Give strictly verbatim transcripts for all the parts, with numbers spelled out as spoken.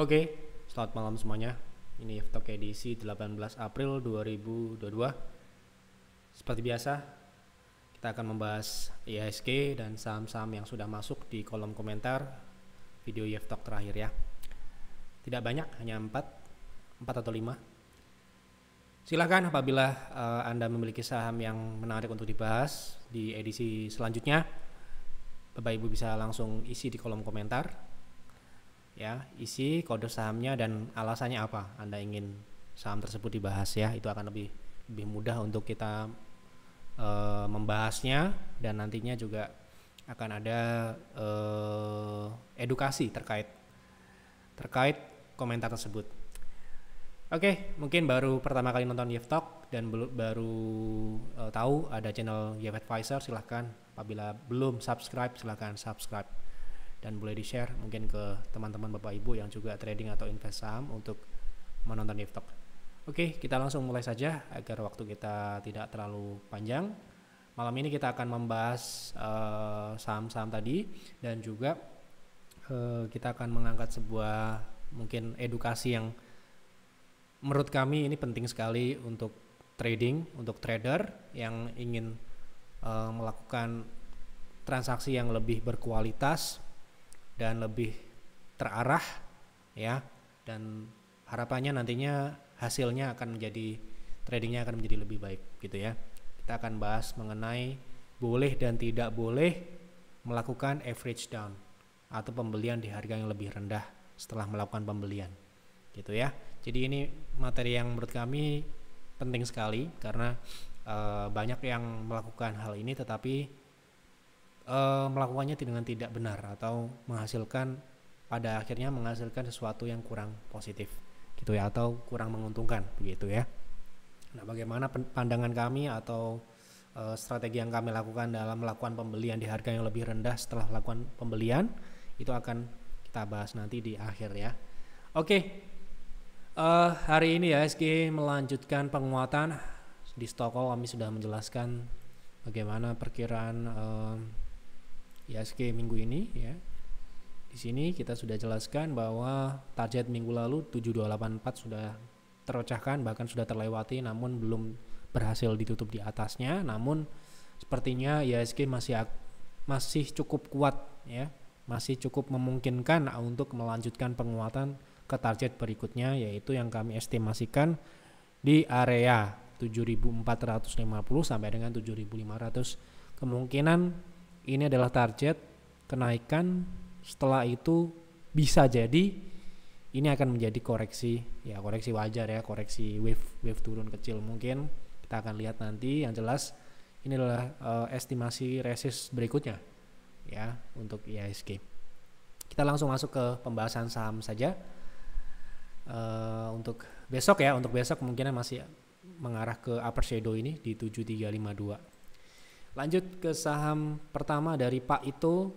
Oke, selamat malam semuanya. Ini Y E F Talk edisi delapan belas April dua ribu dua puluh dua. Seperti biasa, kita akan membahas I H S G dan saham-saham yang sudah masuk di kolom komentar video Y E F Talk terakhir ya. Tidak banyak, hanya empat, empat atau lima. Silahkan apabila uh, Anda memiliki saham yang menarik untuk dibahas di edisi selanjutnya, Bapak Ibu bisa langsung isi di kolom komentar. Ya, isi kode sahamnya dan alasannya apa Anda ingin saham tersebut dibahas ya, itu akan lebih lebih mudah untuk kita e, membahasnya, dan nantinya juga akan ada e, edukasi terkait terkait komentar tersebut. Oke, mungkin baru pertama kali nonton Y E F Talk dan baru e, tahu ada channel Y E F Advisor, silahkan apabila belum subscribe silahkan subscribe. Dan boleh di-share mungkin ke teman-teman Bapak Ibu yang juga trading atau invest saham untuk menonton Y E F Talk. Oke, kita langsung mulai saja agar waktu kita tidak terlalu panjang. Malam ini kita akan membahas saham-saham uh, tadi, dan juga uh, kita akan mengangkat sebuah mungkin edukasi yang menurut kami ini penting sekali untuk trading, untuk trader yang ingin uh, melakukan transaksi yang lebih berkualitas dan lebih terarah ya, dan harapannya nantinya hasilnya akan menjadi, tradingnya akan menjadi lebih baik gitu ya. Kita akan bahas mengenai boleh dan tidak boleh melakukan average down atau pembelian di harga yang lebih rendah setelah melakukan pembelian gitu ya. Jadi ini materi yang menurut kami penting sekali karena e, banyak yang melakukan hal ini tetapi melakukannya dengan tidak benar atau menghasilkan, pada akhirnya menghasilkan sesuatu yang kurang positif gitu ya, atau kurang menguntungkan begitu ya. Nah, bagaimana pandangan kami atau e, strategi yang kami lakukan dalam melakukan pembelian di harga yang lebih rendah setelah melakukan pembelian, itu akan kita bahas nanti di akhir ya. Oke, e, hari ini I H S G melanjutkan penguatan. Di Stockholm kami sudah menjelaskan bagaimana perkiraan e, I H S G minggu ini ya. Di sini kita sudah jelaskan bahwa target minggu lalu tujuh dua delapan empat sudah terpecahkan, bahkan sudah terlewati, namun belum berhasil ditutup di atasnya. Namun sepertinya I H S G masih masih cukup kuat ya, masih cukup memungkinkan untuk melanjutkan penguatan ke target berikutnya, yaitu yang kami estimasikan di area tujuh ribu empat ratus lima puluh sampai dengan tujuh ribu lima ratus. Kemungkinan ini adalah target kenaikan, setelah itu bisa jadi ini akan menjadi koreksi ya, koreksi wajar ya, koreksi wave wave turun kecil mungkin, kita akan lihat nanti. Yang jelas ini adalah uh, estimasi resist berikutnya ya untuk I H S G. Kita langsung masuk ke pembahasan saham saja uh, untuk besok ya. Untuk besok kemungkinan masih mengarah ke upper shadow ini di tujuh tiga lima dua. Lanjut ke saham pertama dari Pak Ito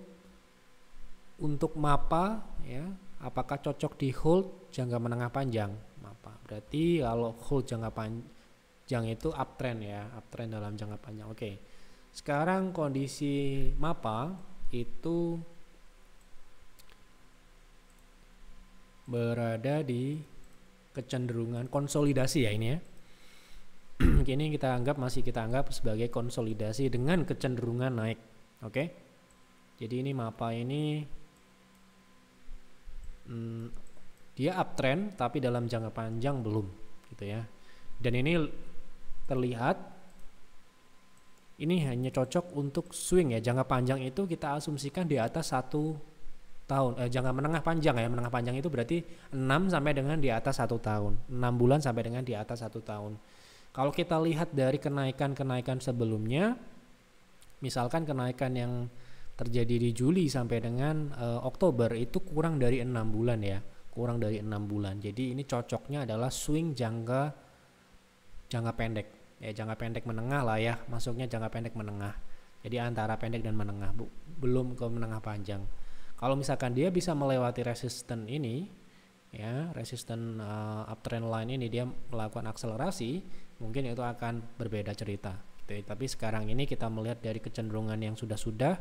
untuk MAPA ya, apakah cocok di hold jangka menengah panjang? MAPA berarti kalau hold jangka panjang itu uptrend ya, uptrend dalam jangka panjang. Oke, sekarang kondisi MAPA itu berada di kecenderungan konsolidasi ya ini ya. Ini kita anggap, masih kita anggap sebagai konsolidasi dengan kecenderungan naik. Oke, jadi ini MAPA ini hmm, dia uptrend tapi dalam jangka panjang belum gitu ya. Dan ini terlihat ini hanya cocok untuk swing ya. Jangka panjang itu kita asumsikan di atas satu tahun, eh, jangka menengah panjang ya. Menengah panjang itu berarti enam sampai dengan di atas satu tahun, enam bulan sampai dengan di atas satu tahun. Kalau kita lihat dari kenaikan-kenaikan sebelumnya, misalkan kenaikan yang terjadi di Juli sampai dengan e, Oktober itu kurang dari enam bulan ya, kurang dari enam bulan. Jadi ini cocoknya adalah swing jangka jangka pendek, ya jangka pendek menengah lah ya, masuknya jangka pendek menengah. Jadi antara pendek dan menengah, bu, belum ke menengah panjang. Kalau misalkan dia bisa melewati resisten ini, ya resisten uh, uptrend line ini, dia melakukan akselerasi, mungkin itu akan berbeda cerita gitu ya. Tapi sekarang ini kita melihat dari kecenderungan yang sudah-sudah,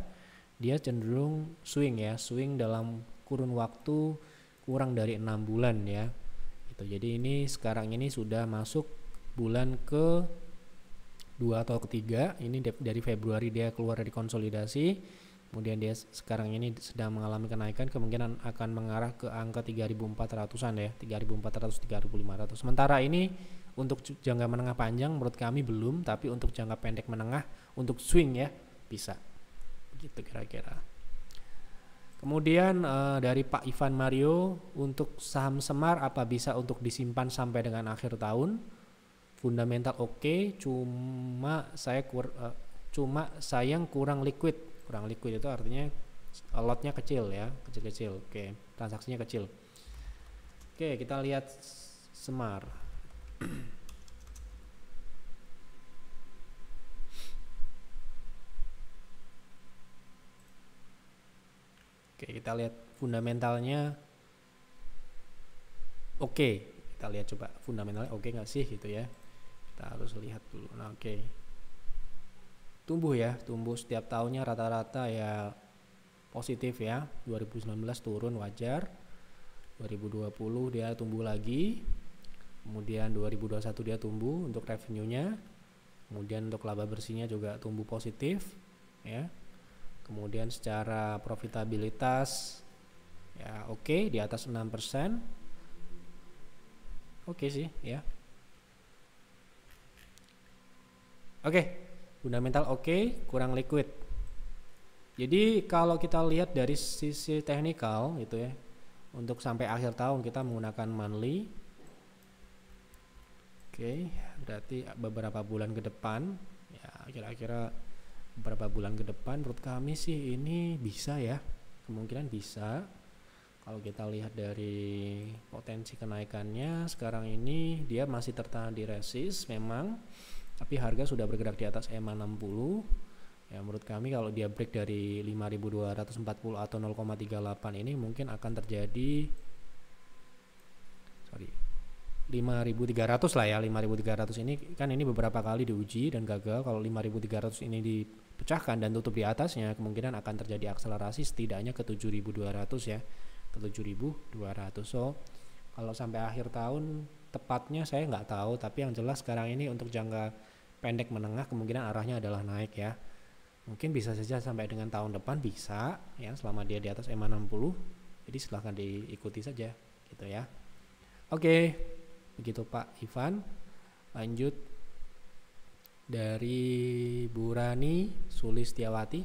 dia cenderung swing ya, swing dalam kurun waktu kurang dari enam bulan ya. Itu jadi ini sekarang ini sudah masuk bulan ke dua atau ketiga. Ini dari Februari dia keluar dari konsolidasi. Kemudian dia sekarang ini sedang mengalami kenaikan, kemungkinan akan mengarah ke angka tiga ribu empat ratusan ya, tiga ribu empat ratus, tiga ribu lima ratus. Sementara ini untuk jangka menengah panjang menurut kami belum, tapi untuk jangka pendek menengah untuk swing ya bisa. Begitu kira-kira. Kemudian eh, dari Pak Ivan Mario, untuk saham Semar apa bisa untuk disimpan sampai dengan akhir tahun? Fundamental oke, okay, cuma saya kur eh, cuma sayang kurang liquid. Kurang liquid itu artinya lotnya kecil ya, kecil-kecil. Oke, transaksinya kecil. Oke, kita lihat Semar. Oke, kita lihat fundamentalnya. Oke, kita lihat coba fundamentalnya oke nggak sih gitu ya. Kita harus lihat dulu. Nah, oke. Tumbuh ya, tumbuh setiap tahunnya rata-rata ya positif ya. Dua ribu sembilan belas turun wajar, dua ribu dua puluh dia tumbuh lagi, kemudian dua ribu dua puluh satu dia tumbuh untuk revenue-nya, kemudian untuk laba bersihnya juga tumbuh positif ya, kemudian secara profitabilitas ya oke okay, di atas enam persen oke okay sih ya. Oke okay. Fundamental oke, okay, kurang liquid. Jadi kalau kita lihat dari sisi teknikal gitu ya, untuk sampai akhir tahun kita menggunakan monthly. Oke, okay, berarti beberapa bulan ke depan, ya kira-kira beberapa bulan ke depan, menurut kami sih ini bisa ya, kemungkinan bisa. Kalau kita lihat dari potensi kenaikannya, sekarang ini dia masih tertahan di resist memang. Tapi harga sudah bergerak di atas E M A enam puluh ya. Menurut kami kalau dia break dari lima ribu dua ratus empat puluh atau nol koma tiga delapan ini mungkin akan terjadi sorry lima ribu tiga ratus lah ya. Lima ribu tiga ratus ini kan ini beberapa kali diuji dan gagal. Kalau lima ribu tiga ratus ini dipecahkan dan tutup di atasnya, kemungkinan akan terjadi akselerasi setidaknya ke tujuh ribu dua ratus ya, ke tujuh ribu dua ratus. So kalau sampai akhir tahun tepatnya saya nggak tahu, tapi yang jelas sekarang ini untuk jangka pendek menengah kemungkinan arahnya adalah naik ya. Mungkin bisa saja sampai dengan tahun depan bisa ya, selama dia di atas E M A enam puluh. Jadi silahkan diikuti saja gitu ya. Oke, begitu Pak Ivan. Lanjut dari Bu Rani Sulistiawati,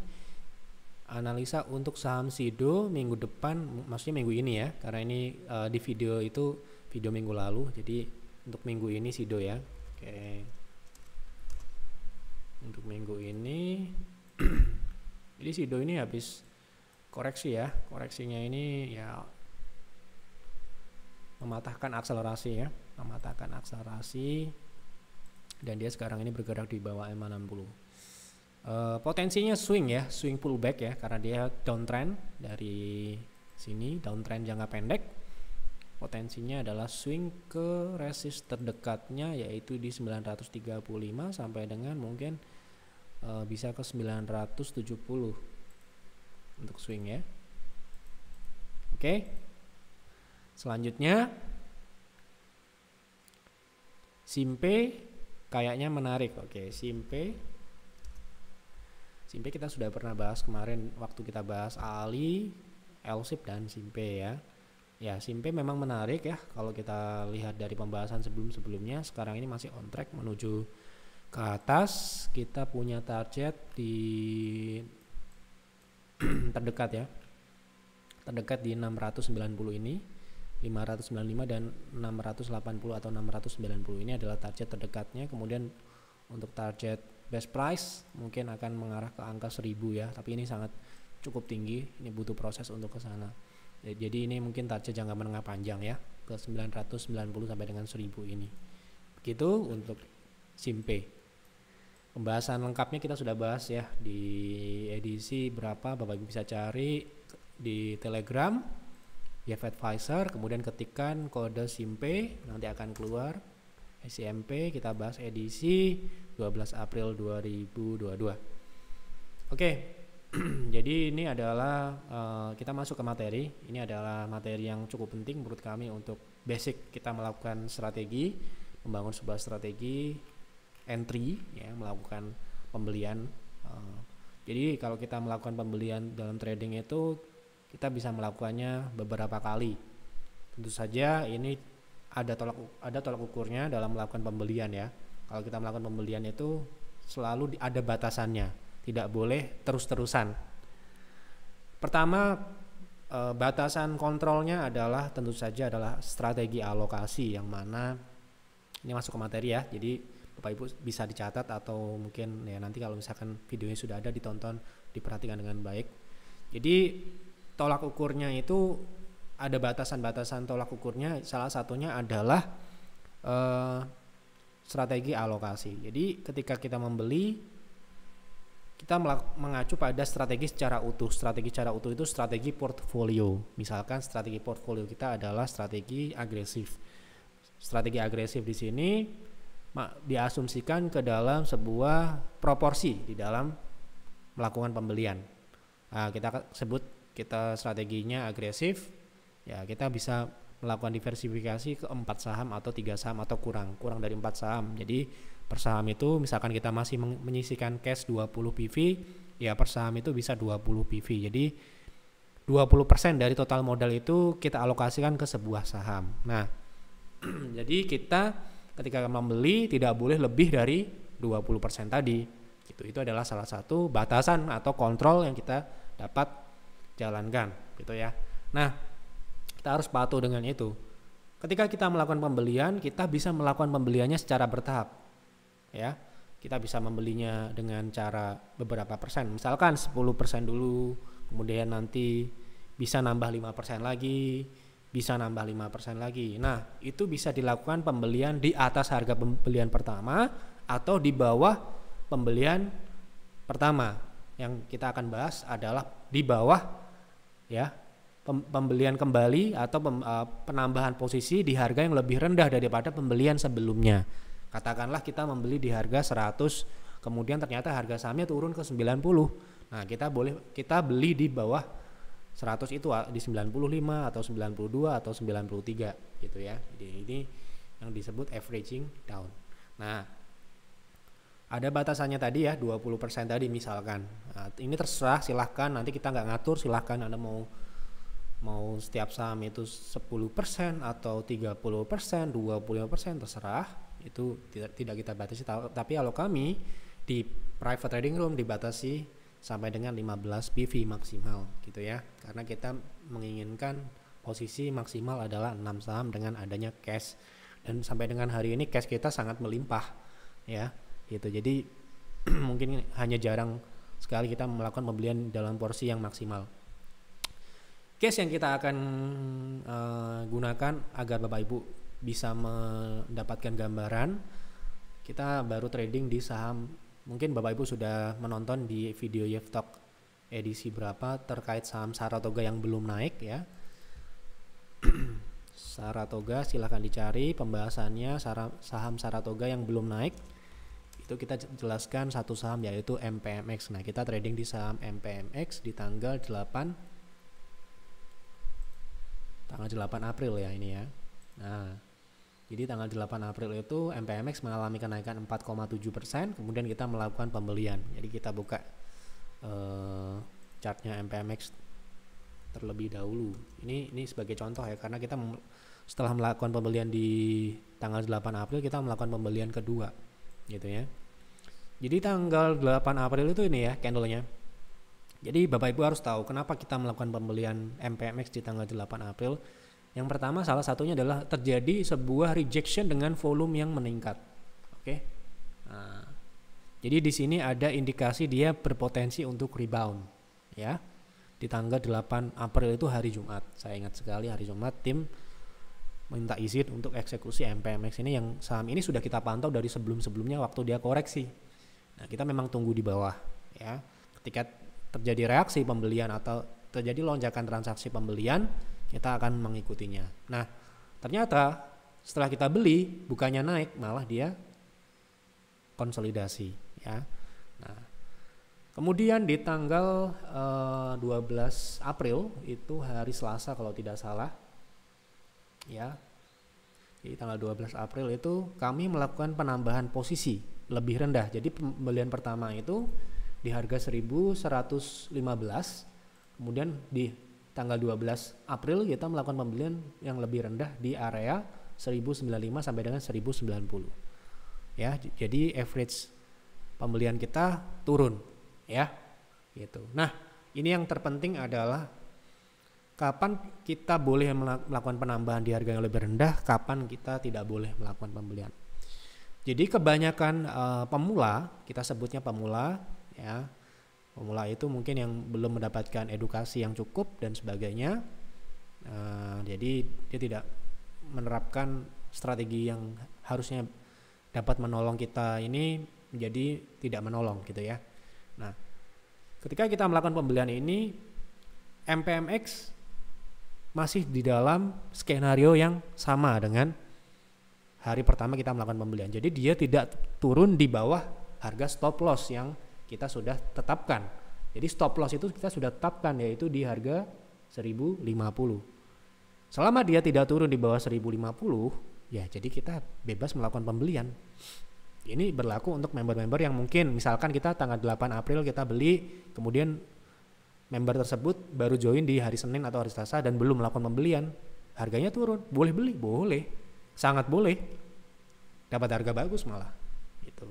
analisa untuk saham SIDO minggu depan, maksudnya minggu ini ya, karena ini uh, di video itu video minggu lalu, jadi untuk minggu ini SIDO ya. Oke, untuk minggu ini jadi SIDO ini habis koreksi ya, koreksinya ini ya mematahkan akselerasi ya, mematahkan akselerasi dan dia sekarang ini bergerak di bawah E M A enam puluh. Uh, potensinya swing ya, swing pullback ya, karena dia downtrend dari sini, downtrend jangka pendek. Potensinya adalah swing ke resist terdekatnya yaitu di sembilan ratus tiga puluh lima sampai dengan mungkin uh, bisa ke sembilan ratus tujuh puluh untuk swing ya. Oke. Okay. Selanjutnya SIMP kayaknya menarik. Oke, okay, SIMP. SIMP kita sudah pernah bahas kemarin waktu kita bahas A L I, L S I P dan SIMP ya. Ya, SIMP memang menarik ya, kalau kita lihat dari pembahasan sebelum-sebelumnya. Sekarang ini masih on track menuju ke atas. Kita punya target di terdekat ya, terdekat di enam ratus sembilan puluh ini, lima ratus sembilan puluh lima dan enam ratus delapan puluh atau enam ratus sembilan puluh ini adalah target terdekatnya. Kemudian untuk target best price mungkin akan mengarah ke angka seribu ya, tapi ini sangat cukup tinggi, ini butuh proses untuk ke sana. Jadi ini mungkin target jangka menengah panjang ya, ke sembilan ratus sembilan puluh sampai dengan seribu ini. Begitu untuk SIMP. Pembahasan lengkapnya kita sudah bahas ya di edisi berapa, Bapak Ibu bisa cari di Telegram Y E F Advisor, kemudian ketikan kode SIMP nanti akan keluar S I M P. Kita bahas edisi dua belas April dua ribu dua puluh dua. Oke. Jadi ini adalah uh, kita masuk ke materi. Ini adalah materi yang cukup penting menurut kami untuk basic kita melakukan strategi, membangun sebuah strategi entry, ya, melakukan pembelian. Uh, jadi kalau kita melakukan pembelian dalam trading itu kita bisa melakukannya beberapa kali. Tentu saja ini ada tolak ada tolak ukurnya dalam melakukan pembelian, ya. Kalau kita melakukan pembelian itu selalu ada batasannya. Tidak boleh terus-terusan. Pertama, eh, batasan kontrolnya adalah tentu saja adalah strategi alokasi, yang mana ini masuk ke materi, ya. Jadi Bapak Ibu bisa dicatat atau mungkin ya nanti kalau misalkan videonya sudah ada ditonton, diperhatikan dengan baik. Jadi tolak ukurnya itu ada batasan-batasan tolak ukurnya, salah satunya adalah eh, strategi alokasi. Jadi ketika kita membeli, kita mengacu pada strategi secara utuh. Strategi secara utuh itu strategi portfolio. Misalkan strategi portfolio kita adalah strategi agresif. Strategi agresif di sini diasumsikan ke dalam sebuah proporsi di dalam melakukan pembelian. Nah, kita sebut kita strateginya agresif, ya kita bisa melakukan diversifikasi ke empat saham atau tiga saham atau kurang kurang dari empat saham. Jadi per saham itu misalkan kita masih menyisikan cash dua puluh P V, ya per saham itu bisa dua puluh P V. Jadi dua puluh persen dari total modal itu kita alokasikan ke sebuah saham. Nah, jadi kita ketika membeli tidak boleh lebih dari dua puluh persen tadi. Gitu. Itu adalah salah satu batasan atau kontrol yang kita dapat jalankan, gitu ya. Nah, kita harus patuh dengan itu. Ketika kita melakukan pembelian, kita bisa melakukan pembeliannya secara bertahap, ya. Kita bisa membelinya dengan cara beberapa persen, misalkan sepuluh persen dulu, kemudian nanti bisa nambah lima persen lagi, bisa nambah lima persen lagi. Nah, itu bisa dilakukan pembelian di atas harga pembelian pertama atau di bawah pembelian pertama. Yang kita akan bahas adalah di bawah, ya, pembelian kembali atau pem, uh, penambahan posisi di harga yang lebih rendah daripada pembelian sebelumnya. Katakanlah kita membeli di harga seratus, kemudian ternyata harga sahamnya turun ke sembilan puluh. Nah, kita boleh kita beli di bawah seratus itu di sembilan puluh lima atau sembilan puluh dua atau sembilan puluh tiga, gitu ya. Jadi ini yang disebut averaging down. Nah, ada batasannya tadi, ya, dua puluh persen tadi misalkan. Nah, ini terserah, silahkan, nanti kita nggak ngatur, silahkan Anda mau mau setiap saham itu sepuluh persen atau tiga puluh persen, dua puluh lima persen, terserah, itu tidak, tidak kita batasi. Tapi kalau kami di private trading room dibatasi sampai dengan lima belas P V maksimal, gitu ya, karena kita menginginkan posisi maksimal adalah enam saham dengan adanya cash, dan sampai dengan hari ini cash kita sangat melimpah, ya gitu. Jadi mungkin hanya jarang sekali kita melakukan pembelian dalam porsi yang maksimal. Case yang kita akan uh, gunakan agar Bapak Ibu bisa mendapatkan gambaran, kita baru trading di saham, mungkin Bapak Ibu sudah menonton di video Y E F Talk edisi berapa terkait saham Saratoga yang belum naik, ya. Saratoga silahkan dicari pembahasannya, saham Saratoga yang belum naik itu kita jelaskan satu saham, yaitu M P M X. Nah, kita trading di saham M P M X di tanggal delapan tanggal delapan April, ya ini, ya. Nah, jadi tanggal delapan April itu M P M X mengalami kenaikan empat koma tujuh persen, kemudian kita melakukan pembelian. Jadi kita buka eh, chartnya M P M X terlebih dahulu. Ini ini sebagai contoh, ya, karena kita setelah melakukan pembelian di tanggal delapan April kita melakukan pembelian kedua, gitu ya. Jadi tanggal delapan April itu ini, ya, candlenya. Jadi Bapak Ibu harus tahu kenapa kita melakukan pembelian M P M X di tanggal delapan April. Yang pertama, salah satunya adalah terjadi sebuah rejection dengan volume yang meningkat. Oke. Nah, jadi di sini ada indikasi dia berpotensi untuk rebound, ya. Di tanggal delapan April itu hari Jumat. Saya ingat sekali hari Jumat tim minta izin untuk eksekusi M P M X ini, yang saham ini sudah kita pantau dari sebelum-sebelumnya waktu dia koreksi. Nah, kita memang tunggu di bawah, ya. Ketika terjadi reaksi pembelian atau terjadi lonjakan transaksi pembelian, kita akan mengikutinya. Nah, ternyata setelah kita beli bukannya naik, malah dia konsolidasi, ya. Nah, Kemudian di tanggal uh, dua belas April itu hari Selasa kalau tidak salah ya. Jadi tanggal dua belas April itu kami melakukan penambahan posisi lebih rendah. Jadi pembelian pertama itu di harga seribu seratus lima belas. Kemudian di tanggal dua belas April kita melakukan pembelian yang lebih rendah di area seribu sembilan puluh lima sampai dengan seribu sembilan puluh. Ya, jadi average pembelian kita turun. Ya, gitu. Nah, ini yang terpenting adalah kapan kita boleh melakukan penambahan di harga yang lebih rendah, kapan kita tidak boleh melakukan pembelian. Jadi kebanyakan uh, pemula, kita sebutnya pemula, ya, pemula itu mungkin yang belum mendapatkan edukasi yang cukup dan sebagainya. Uh, jadi dia tidak menerapkan strategi yang harusnya dapat menolong kita ini menjadi tidak menolong, gitu ya. Nah, ketika kita melakukan pembelian ini, M P M X masih di dalam skenario yang sama dengan hari pertama kita melakukan pembelian. Jadi dia tidak turun di bawah harga stop loss yang kita sudah tetapkan. Jadi stop loss itu kita sudah tetapkan, yaitu di harga seribu lima puluh. Selama dia tidak turun di bawah seribu lima puluh, ya jadi kita bebas melakukan pembelian. Ini berlaku untuk member-member yang mungkin misalkan kita tanggal delapan April kita beli, kemudian member tersebut baru join di hari Senin atau hari Selasa dan belum melakukan pembelian, harganya turun, boleh beli? Boleh, sangat boleh, dapat harga bagus malah, gitu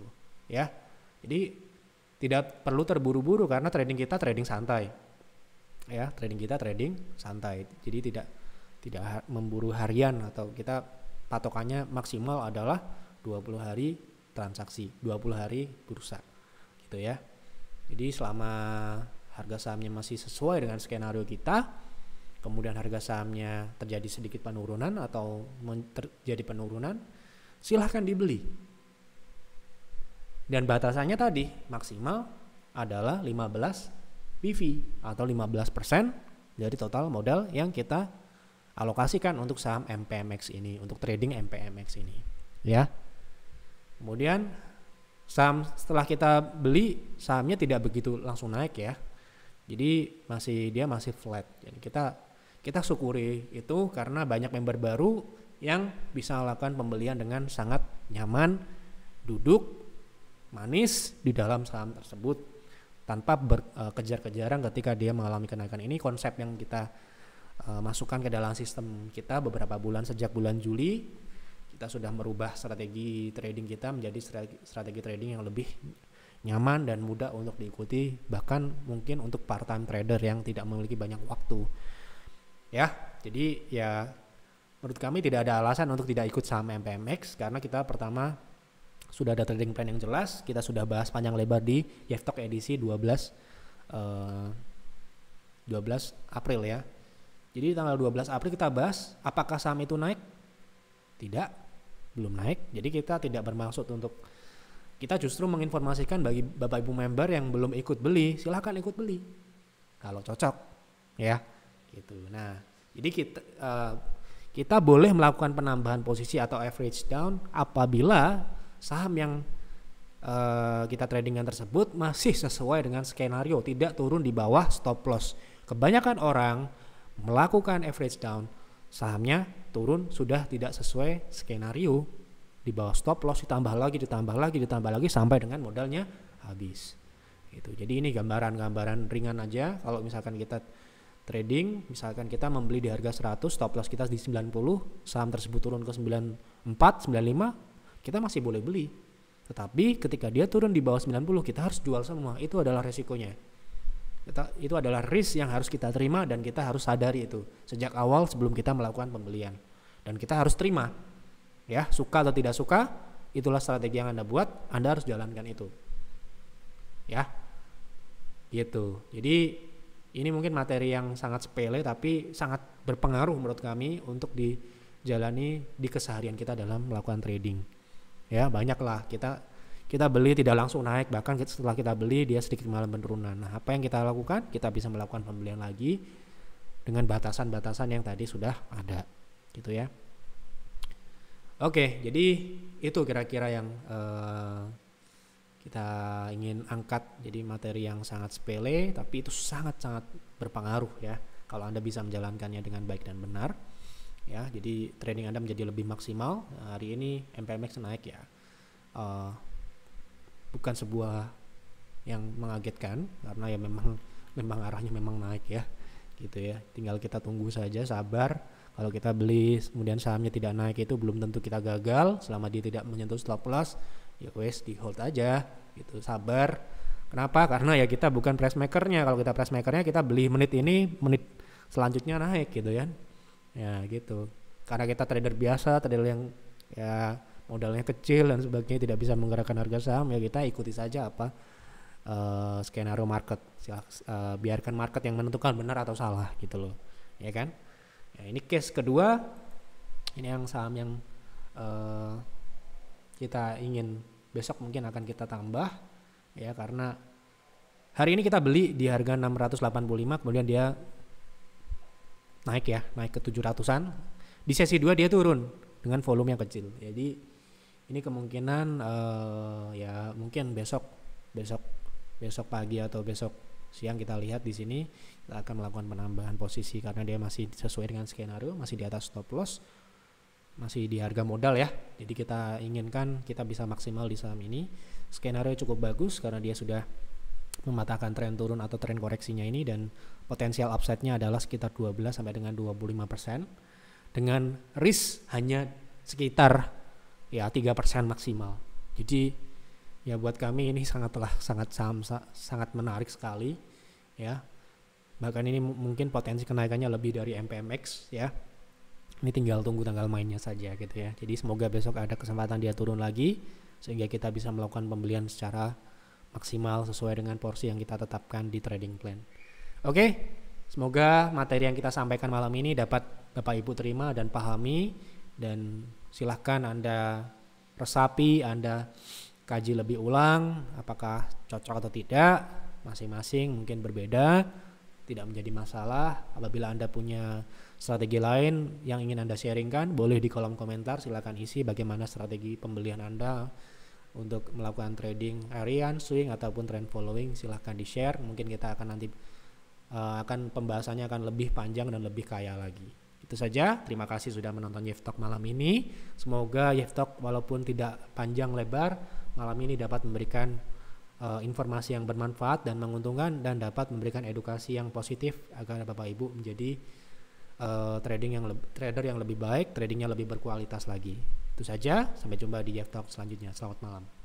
ya. Jadi tidak perlu terburu-buru karena trading kita trading santai, ya trading kita trading santai, jadi tidak tidak memburu harian atau kita patokannya maksimal adalah dua puluh hari. Transaksi dua puluh hari bursa, gitu ya. Jadi selama harga sahamnya masih sesuai dengan skenario kita, kemudian harga sahamnya terjadi sedikit penurunan atau terjadi penurunan, silahkan dibeli. Dan batasannya tadi maksimal adalah lima belas P V atau lima belas persen dari total modal yang kita alokasikan untuk saham M P M X ini, untuk trading M P M X ini, ya. Kemudian saham setelah kita beli, sahamnya tidak begitu langsung naik ya. Jadi masih dia masih flat. Jadi kita kita syukuri itu karena banyak member baru yang bisa melakukan pembelian dengan sangat nyaman, duduk manis di dalam saham tersebut tanpa berkejar-kejaran ketika dia mengalami kenaikan. Ini konsep yang kita uh, masukkan ke dalam sistem kita beberapa bulan sejak bulan Juli. Kita sudah merubah strategi trading kita menjadi strategi, strategi trading yang lebih nyaman dan mudah untuk diikuti, bahkan mungkin untuk part time trader yang tidak memiliki banyak waktu ya. Jadi ya menurut kami tidak ada alasan untuk tidak ikut saham M P M X karena kita pertama sudah ada trading plan yang jelas, kita sudah bahas panjang lebar di Y E F Talk edisi dua belas April ya. Jadi tanggal dua belas April kita bahas apakah saham itu naik? Tidak, belum naik. Jadi kita tidak bermaksud untuk, kita justru menginformasikan bagi bapak ibu member yang belum ikut beli, silahkan ikut beli kalau cocok ya, gitu. Nah jadi kita uh, kita boleh melakukan penambahan posisi atau average down apabila saham yang uh, kita tradingkan tersebut masih sesuai dengan skenario, tidak turun di bawah stop loss. Kebanyakan orang melakukan average down, sahamnya turun sudah tidak sesuai skenario, di bawah stop loss, ditambah lagi ditambah lagi ditambah lagi sampai dengan modalnya habis gitu. Jadi ini gambaran-gambaran ringan aja. Kalau misalkan kita trading, misalkan kita membeli di harga seratus, stop loss kita di sembilan puluh, saham tersebut turun ke sembilan puluh empat, sembilan puluh lima, kita masih boleh beli. Tetapi ketika dia turun di bawah sembilan puluh kita harus jual semua, itu adalah resikonya. Kita, itu adalah risk yang harus kita terima dan kita harus sadari itu sejak awal sebelum kita melakukan pembelian, dan kita harus terima ya, suka atau tidak suka itulah strategi yang Anda buat, Anda harus jalankan itu ya, gitu. Jadi ini mungkin materi yang sangat sepele tapi sangat berpengaruh menurut kami untuk dijalani di keseharian kita dalam melakukan trading ya. Banyaklah kita Kita beli tidak langsung naik, bahkan setelah kita beli dia sedikit malah penurunan. Nah, apa yang kita lakukan? Kita bisa melakukan pembelian lagi dengan batasan-batasan yang tadi sudah ada, gitu ya. Oke, jadi itu kira-kira yang uh, kita ingin angkat jadi materi yang sangat sepele tapi itu sangat-sangat berpengaruh ya kalau Anda bisa menjalankannya dengan baik dan benar ya. Jadi training Anda menjadi lebih maksimal. Hari ini M P M X naik ya, uh, bukan sebuah yang mengagetkan karena ya memang memang arahnya memang naik ya gitu ya, tinggal kita tunggu saja, sabar. Kalau kita beli kemudian sahamnya tidak naik itu belum tentu kita gagal, selama dia tidak menyentuh stop loss ya wes di hold aja gitu, sabar. Kenapa? Karena ya kita bukan price makernya. Kalau kita price makernya kita beli menit ini, menit selanjutnya naik gitu ya, ya gitu. Karena kita trader biasa, trader yang ya modalnya kecil dan sebagainya tidak bisa menggerakkan harga saham ya kita ikuti saja apa uh, skenario market. Uh, biarkan market yang menentukan benar atau salah gitu loh, ya kan? Ya, ini case kedua, ini yang saham yang uh, kita ingin besok mungkin akan kita tambah ya, karena hari ini kita beli di harga enam ratus delapan puluh lima kemudian dia naik ya, naik ke tujuh ratusan. Di sesi dua dia turun dengan volume yang kecil. Jadi ini kemungkinan uh, ya mungkin besok besok besok pagi atau besok siang kita lihat di sini kita akan melakukan penambahan posisi karena dia masih sesuai dengan skenario, masih di atas stop loss, masih di harga modal ya. Jadi kita inginkan kita bisa maksimal di saham ini. Skenario cukup bagus karena dia sudah mematahkan tren turun atau tren koreksinya ini dan potensial upside-nya adalah sekitar dua belas sampai dengan dua puluh lima persen dengan risk hanya sekitar ya tiga persen maksimal. Jadi ya buat kami ini sangatlah sangat saham sangat menarik sekali ya. Bahkan ini mungkin potensi kenaikannya lebih dari M P M X ya. Ini tinggal tunggu tanggal mainnya saja gitu ya. Jadi semoga besok ada kesempatan dia turun lagi sehingga kita bisa melakukan pembelian secara maksimal sesuai dengan porsi yang kita tetapkan di trading plan. Oke, semoga materi yang kita sampaikan malam ini dapat Bapak Ibu terima dan pahami, dan silahkan Anda resapi, Anda kaji lebih ulang apakah cocok atau tidak. Masing-masing mungkin berbeda, tidak menjadi masalah. Apabila Anda punya strategi lain yang ingin Anda sharingkan, boleh di kolom komentar silahkan isi bagaimana strategi pembelian Anda untuk melakukan trading harian, swing ataupun trend following. Silahkan di share, mungkin kita akan nanti uh, akan pembahasannya akan lebih panjang dan lebih kaya lagi. Itu saja, terima kasih sudah menonton Y E F Talk malam ini. Semoga Y E F Talk walaupun tidak panjang lebar malam ini dapat memberikan informasi yang bermanfaat dan menguntungkan dan dapat memberikan edukasi yang positif agar Bapak Ibu menjadi uh, trading yang trader yang lebih baik, tradingnya lebih berkualitas lagi. Itu saja, sampai jumpa di Y E F Talk selanjutnya. Selamat malam.